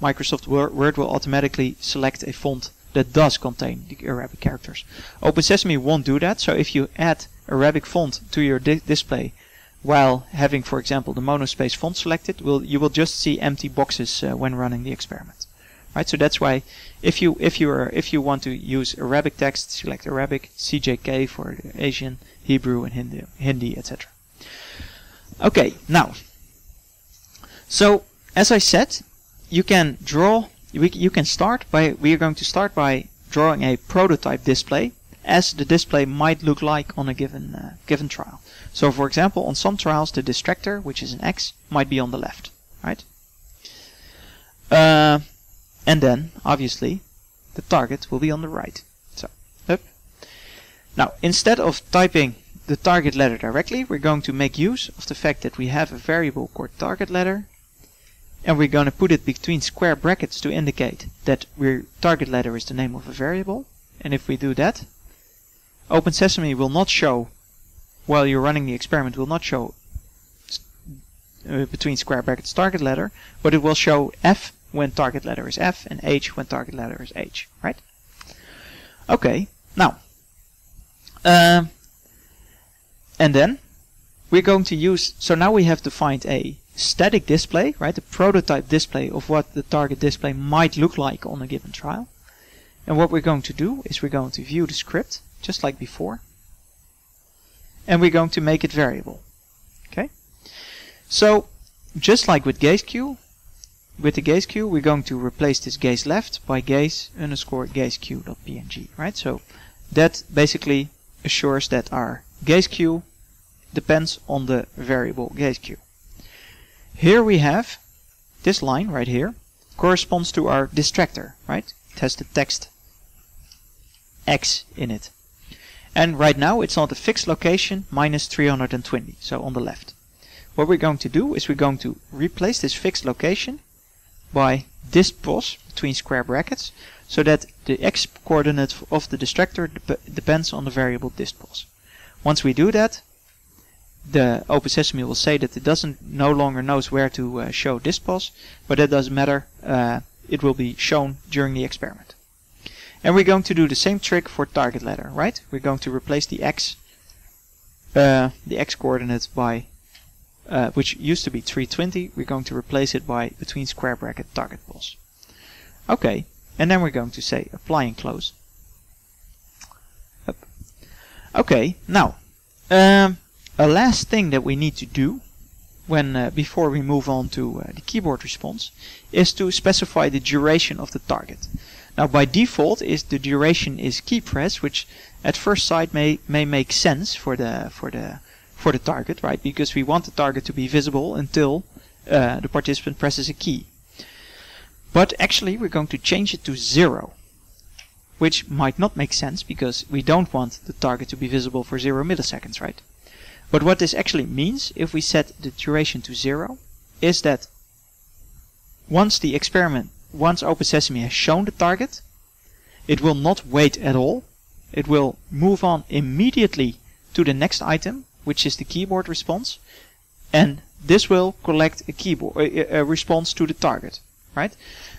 Microsoft Word will automatically select a font that does contain the Arabic characters. OpenSesame won't do that, so if you add Arabic font to your display while having, for example, the monospace font selected, you will just see empty boxes when running the experiment. Right? So that's why if you want to use Arabic text, select Arabic, CJK for Asian, Hebrew and Hindi, etc. Okay, now. So, as I said, we are going to start by drawing a prototype display, as the display might look like on a given trial. So, for example, on some trials the distractor, which is an X, might be on the left, right? And then, obviously, the target will be on the right. So, up. Now, instead of typing the target ladder directly, we're going to make use of the fact that we have a variable called target ladder, and we're going to put it between square brackets to indicate that target ladder is the name of a variable. And if we do that, OpenSesame will not show, while you're running the experiment, will not show between square brackets target ladder, but it will show F when target ladder is F and H when target ladder is H, right? Okay, now and then we're going to use, so now we have to find a static display, right? The prototype display of what the target display might look like on a given trial. And what we're going to do is we're going to view the script just like before, and we're going to make it variable. Okay? So just like with gaze queue, with the gaze queue, we're going to replace this gaze left by gaze_gazeq.png, right? So that basically assures that our gaze queue depends on the variable gaze queue. Here we have this line right here corresponds to our distractor, right? It has the text X in it. And right now it's on the fixed location -320, so on the left. What we're going to do is we're going to replace this fixed location by dispos between square brackets, so that the X coordinate of the distractor depends on the variable dispos. Once we do that, the OpenSesame will say that it no longer knows where to show dispos, but that doesn't matter. It will be shown during the experiment. And we're going to do the same trick for target ladder, right? We're going to replace the x coordinate by which used to be 320. We're going to replace it by between square bracket target balls. Okay, and then we're going to say apply and close. Up. Okay, now a last thing that we need to do when before we move on to the keyboard response is to specify the duration of the target. Now by default is the duration is key press, which at first sight may make sense for the target, right? Because we want the target to be visible until the participant presses a key. But actually we're going to change it to 0, which might not make sense because we don't want the target to be visible for 0 milliseconds, right? But what this actually means, if we set the duration to 0, is that once OpenSesame has shown the target, it will not wait at all. It will move on immediately to the next item, which is the keyboard response, and this will collect a response to the target, right?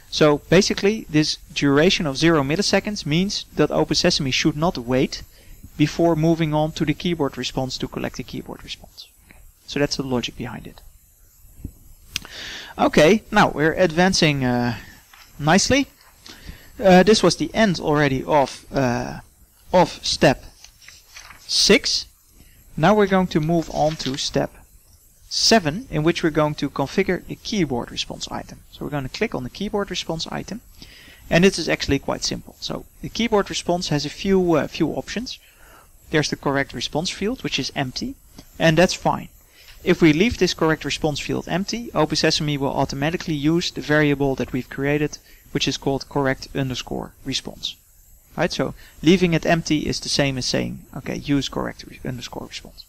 So basically, this duration of 0 milliseconds means that OpenSesame should not wait before moving on to the keyboard response to collect the keyboard response. Okay. So that's the logic behind it. Okay, now we're advancing nicely. This was the end already of step 6. Now we're going to move on to step 7, in which we're going to configure the keyboard response item. So we're going to click on the keyboard response item, and this is actually quite simple. So the keyboard response has a few options. There's the correct response field, which is empty, and that's fine. If we leave this correct response field empty, OpenSesame will automatically use the variable that we've created, which is called correct_response. Right? So leaving it empty is the same as saying, okay, use correct_response.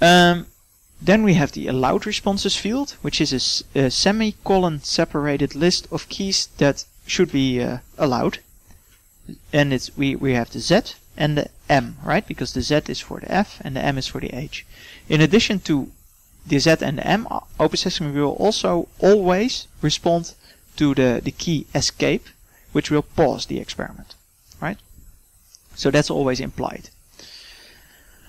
Then we have the allowed responses field, which is a semicolon separated list of keys that should be allowed. And it's, we have the Z and the M, right? Because the Z is for the F and the M is for the H. In addition to the Z and the M, OpenSesame will also always respond to the key escape, which will pause the experiment, right? So that's always implied.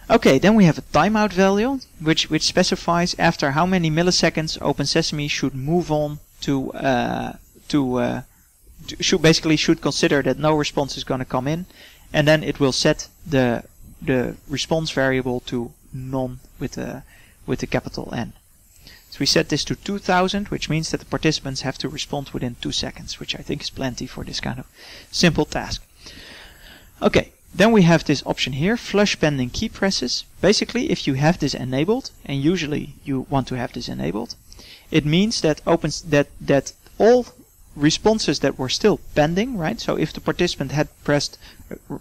Okay, then we have a timeout value, which specifies after how many milliseconds OpenSesame should move on to should consider that no response is going to come in, and then it will set the response variable to none with a capital N. So we set this to 2000, which means that the participants have to respond within 2 seconds, which I think is plenty for this kind of simple task. Okay. Then we have this option here, flush pending key presses. Basically, if you have this enabled, and usually you want to have this enabled, it means that that all responses that were still pending, right? So if the participant had pressed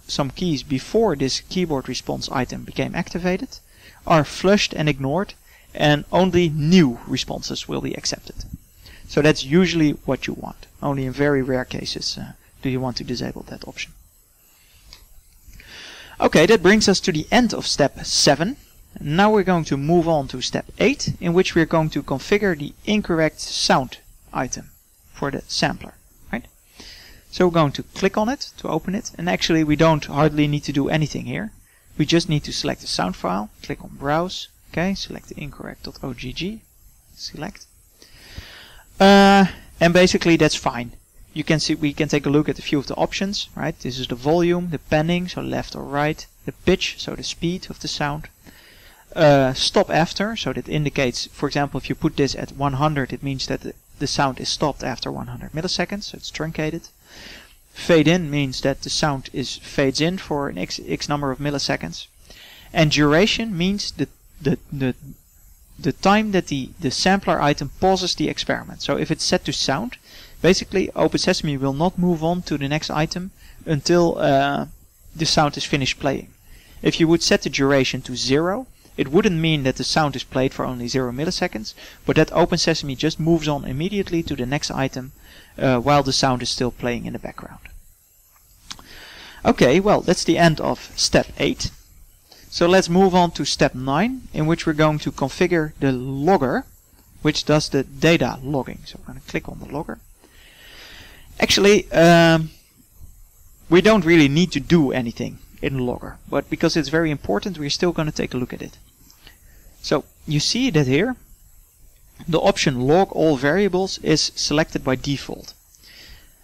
some keys before this keyboard response item became activated, are flushed and ignored, and only new responses will be accepted. So that's usually what you want. Only in very rare cases do you want to disable that option. Okay, that brings us to the end of step 7. Now we're going to move on to step 8, in which we're going to configure the incorrect sound item for the sampler, right? So we're going to click on it to open it, and actually we don't hardly need to do anything here. We just need to select the sound file, click on browse, okay, select the incorrect.ogg, select. And basically that's fine. You can see we can take a look at a few of the options, right? This is the volume, the panning, so left or right, the pitch, so the speed of the sound, stop after, so that indicates, for example, if you put this at 100, it means that the sound is stopped after 100 milliseconds, so it's truncated. Fade in means that the sound fades in for an x number of milliseconds, and duration means the time that the sampler item pauses the experiment. So if it's set to sound, basically, OpenSesame will not move on to the next item until the sound is finished playing. If you would set the duration to 0, it wouldn't mean that the sound is played for only 0 milliseconds, but that OpenSesame just moves on immediately to the next item while the sound is still playing in the background. Okay, well, that's the end of step 8. So let's move on to step 9, in which we're going to configure the logger, which does the data logging. So I'm going to click on the logger. Actually, we don't really need to do anything in the logger, but because it's very important, we're still going to take a look at it. So you see that here, the option log all variables is selected by default.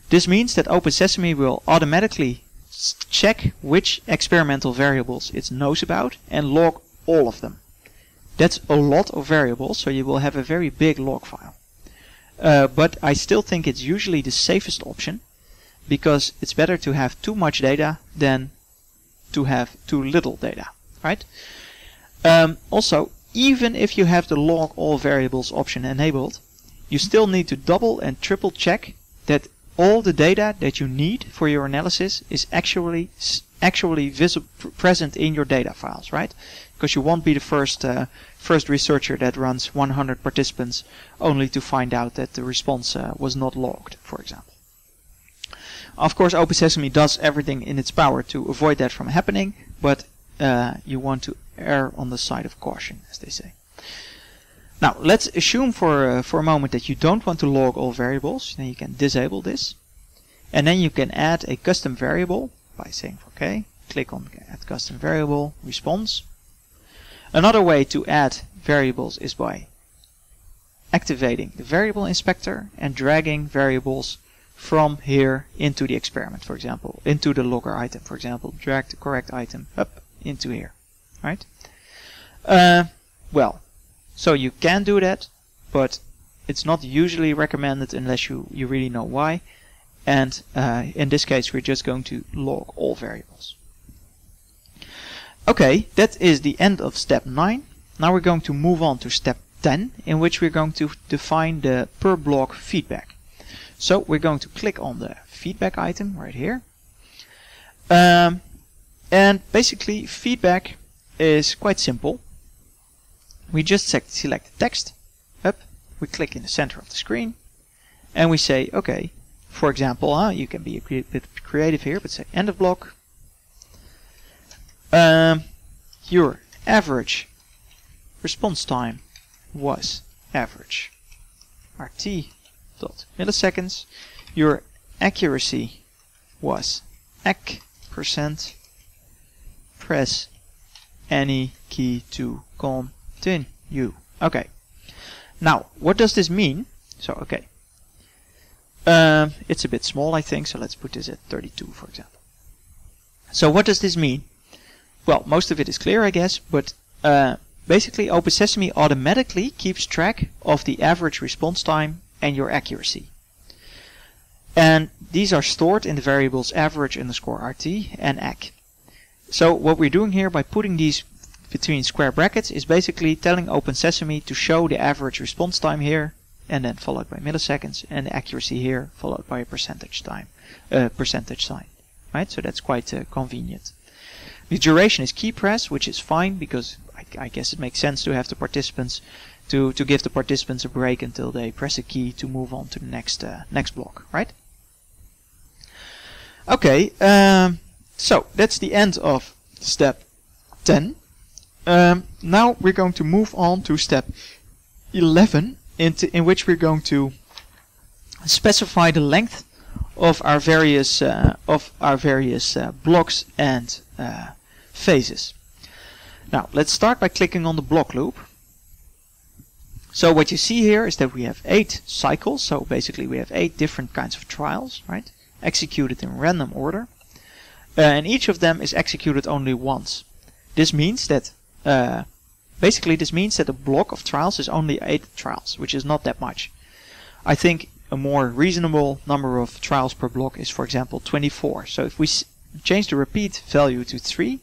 This means that OpenSesame will automatically check which experimental variables it knows about and log all of them. That's a lot of variables, so you will have a very big log file. But I still think it's usually the safest option, because it's better to have too much data than to have too little data, right? Also, even if you have the log all variables option enabled, you still need to double and triple check that all the data that you need for your analysis is actually present in your data files, right? Because you won't be the first researcher that runs 100 participants only to find out that the response was not logged, for example. Of course, OpenSesame does everything in its power to avoid that from happening, but you want to err on the side of caution, as they say. Now, let's assume for a moment that you don't want to log all variables. Then you can disable this. And then you can add a custom variable by saying OK. Click on Add Custom Variable, Response. Another way to add variables is by activating the variable inspector and dragging variables from here into the experiment, for example, into the logger item, for example. Drag the correct item up into here, right? So you can do that, but it's not usually recommended unless you really know why. And in this case, we're just going to log all variables. Okay, that is the end of step 9. Now we're going to move on to step 10, in which we're going to define the per block feedback. So we're going to click on the feedback item right here. And basically, feedback is quite simple. We just select the text up, we click in the center of the screen, and we say, okay, for example, you can be a bit creative here, but say end of block. Your average response time was average rt.ms. Your accuracy was %. Press any key to confirm. Okay. Now, what does this mean? So, okay. It's a bit small, I think, so let's put this at 32, for example. So, what does this mean? Well, most of it is clear, I guess, but basically, OpenSesame automatically keeps track of the average response time and your accuracy. And these are stored in the variables average_rt and ACK. So, what we're doing here by putting these between square brackets is basically telling OpenSesame to show the average response time here, and then followed by milliseconds, and the accuracy here followed by a percentage sign, right? So that's quite convenient. The duration is key press, which is fine because I guess it makes sense to have the participants to give the participants a break until they press a key to move on to the next block, right? Okay, so that's the end of step 10. Now we're going to move on to step 11, in which we're going to specify the length of our various blocks and phases. Now let's start by clicking on the block loop. So what you see here is that we have 8 cycles. So basically we have 8 different kinds of trials, right? Executed in random order, and each of them is executed only once. This means that a block of trials is only 8 trials, which is not that much. I think a more reasonable number of trials per block is, for example, 24. So if we change the repeat value to 3,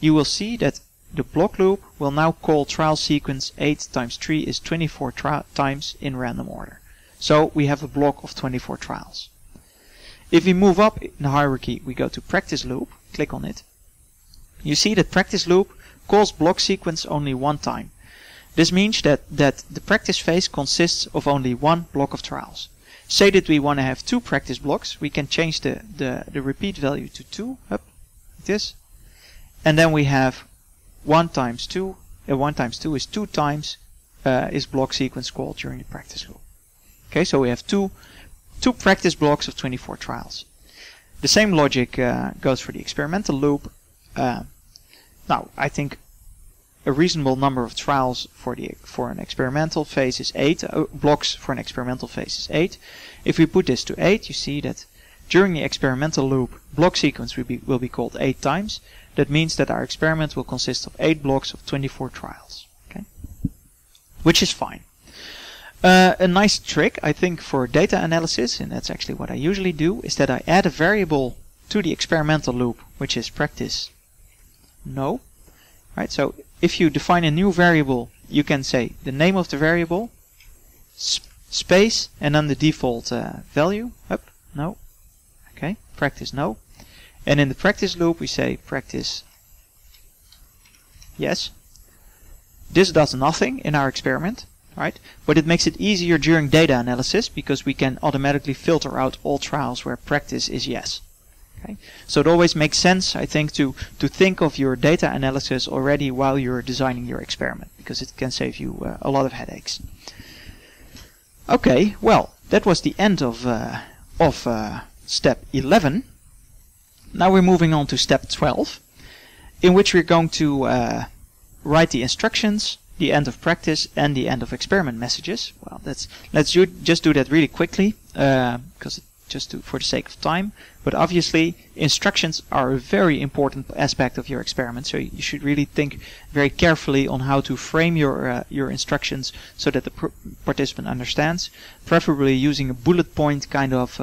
you will see that the block loop will now call trial sequence 8 times 3 is 24 times in random order. So we have a block of 24 trials. If we move up in the hierarchy, we go to practice loop, click on it. You see that practice loop calls block sequence only one time. This means that the practice phase consists of only one block of trials. Say that we want to have 2 practice blocks, we can change the repeat value to 2, up like this, and then we have 1 times 2, and 1 times 2 is 2 times is block sequence called during the practice loop. Okay, so we have two practice blocks of 24 trials. The same logic goes for the experimental loop. Now, I think a reasonable number of trials for an experimental phase is 8. Blocks for an experimental phase is 8. If we put this to 8, you see that during the experimental loop, block sequence will be called 8 times. That means that our experiment will consist of 8 blocks of 24 trials. Okay, which is fine. A nice trick, I think, for data analysis, and that's actually what I usually do, is that I add a variable to the experimental loop, which is practice no. Right? So if you define a new variable, you can say the name of the variable, space, and then the default value, up, no, okay, practice no. And in the practice loop, we say practice yes. This does nothing in our experiment. Right? But it makes it easier during data analysis because we can automatically filter out all trials where practice is yes. Okay? So it always makes sense, I think, to think of your data analysis already while you're designing your experiment, because it can save you a lot of headaches. Okay, well, that was the end of step 11. Now we're moving on to step 12, in which we're going to write the instructions, the end of practice, and the end of experiment messages. Well, let's just do that really quickly, because for the sake of time. But obviously, instructions are a very important aspect of your experiment, so you should really think very carefully on how to frame your instructions so that the participant understands. Preferably using a bullet point kind of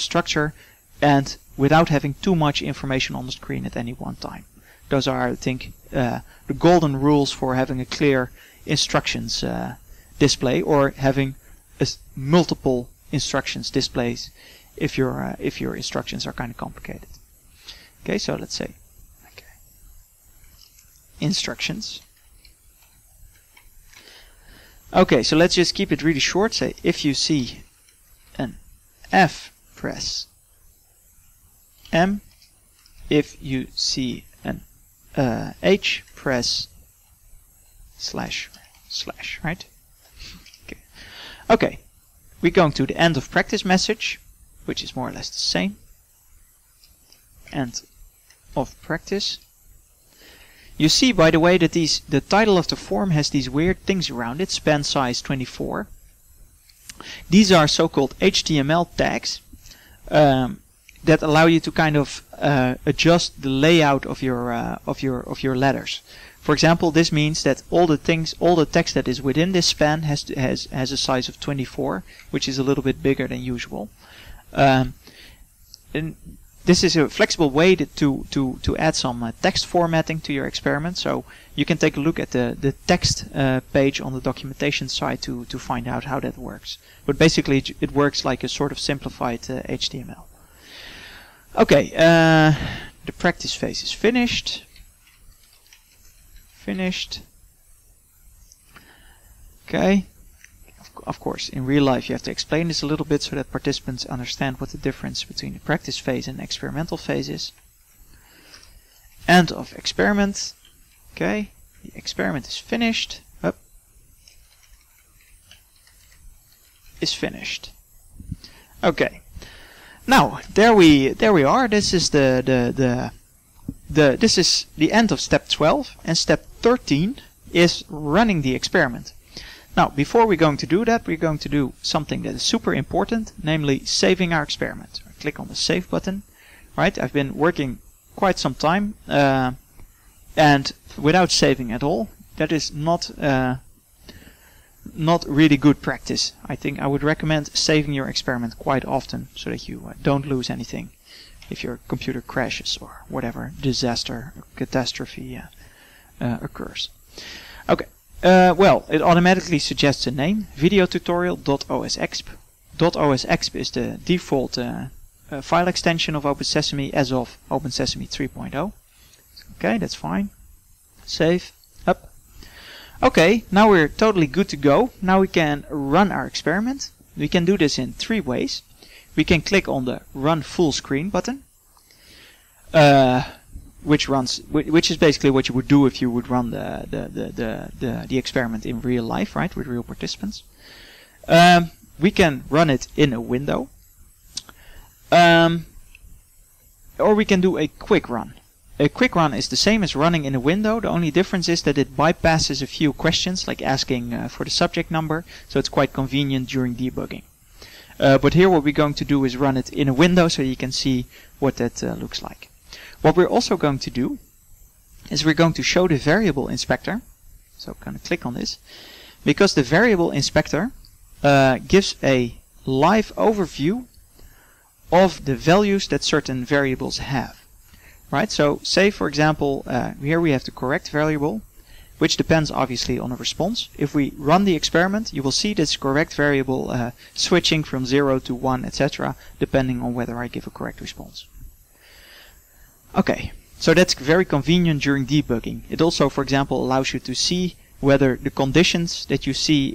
structure, and without having too much information on the screen at any one time. Those are, I think, the golden rules for having a clear instructions display, or having multiple instructions displays if your instructions are kind of complicated. Okay, so let's say instructions. Okay, so let's just keep it really short. Say if you see an F, press M. If you see H, press // right? Okay. Okay, we're going to the end of practice message, which is more or less the same. End of practice. You see, by the way, that the title of the form has these weird things around it. Span size 24. These are so-called HTML tags that allow you to kind of adjust the layout of your letters. For example, this means that all the text that is within this span has a size of 24, which is a little bit bigger than usual. And this is a flexible way to add some text formatting to your experiment. So you can take a look at the text page on the documentation side to find out how that works. But basically, it works like a sort of simplified HTML. Okay, the practice phase is finished. Okay, of course, in real life you have to explain this a little bit so that participants understand what the difference between the practice phase and experimental phase is. End of experiment. Okay, the experiment is finished. Okay. Now there we are. This is this is the end of step 12, and step 13 is running the experiment. Now before we're going to do that, we're going to do something that is super important, namely saving our experiment. I click on the save button. Right, I've been working quite some time and without saving at all. That is not really good practice. I think I would recommend saving your experiment quite often so that you don't lose anything if your computer crashes or whatever disaster or catastrophe occurs. Okay, well, it automatically suggests a name, videotutorial.osexp. .osexp is the default file extension of OpenSesame as of OpenSesame 3.0. Okay, that's fine. Save. Okay, now we're totally good to go. Now we can run our experiment. We can do this in 3 ways. We can click on the Run Full Screen button. which is basically what you would do if you would run the experiment in real life, right, with real participants. We can run it in a window, or we can do a quick run. A quick run is the same as running in a window. The only difference is that it bypasses a few questions, like asking for the subject number, so it's quite convenient during debugging. But here what we're going to do is run it in a window so you can see what that looks like. What we're also going to do is we're going to show the variable inspector. So I'm going to click on this, because the variable inspector gives a live overview of the values that certain variables have. Right, so say for example here we have the correct variable, which depends obviously on a response. If we run the experiment, you will see this correct variable switching from 0 to 1, etc., depending on whether I give a correct response. Okay, so that's very convenient during debugging. It also, for example, allows you to see whether the conditions that you see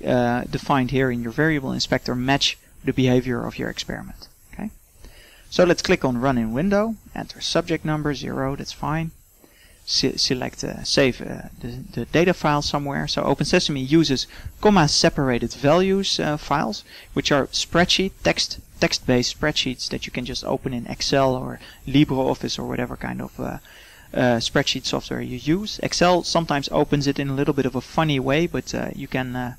defined here in your variable inspector match the behavior of your experiment. Okay, so let's click on Run in Window, enter subject number 0, that's fine. Select save the data file somewhere. So OpenSesame uses comma-separated values files, which are spreadsheet text-based spreadsheets that you can just open in Excel or LibreOffice or whatever kind of spreadsheet software you use. Excel sometimes opens it in a little bit of a funny way, but you can,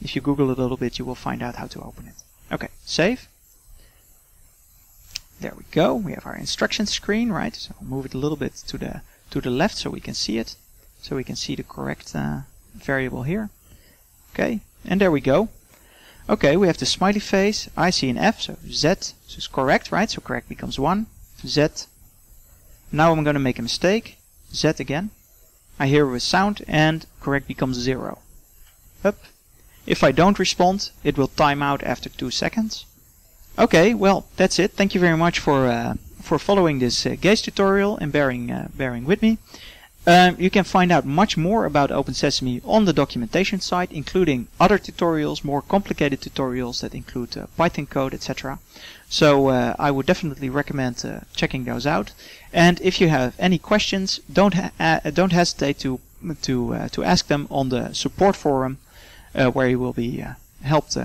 if you Google it a little bit, you will find out how to open it. Okay, save. There we go. We have our instruction screen, right? So I'll move it a little bit to the left so we can see it, so we can see the correct variable here. Okay, and there we go. Okay, we have the smiley face, I see an F, so Z, this is correct, right? So correct becomes 1, Z. Now I'm going to make a mistake, Z again. I hear a sound and correct becomes 0. Up. If I don't respond, it will time out after 2 seconds. Okay, well, that's it. Thank you very much for following this GAZE tutorial and bearing with me. You can find out much more about OpenSesame on the documentation site, including other tutorials, more complicated tutorials that include Python code, etc. So I would definitely recommend checking those out. And if you have any questions, don't hesitate to ask them on the support forum, where you will be helped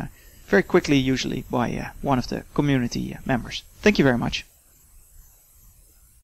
very quickly, usually by one of the community members. Thank you very much.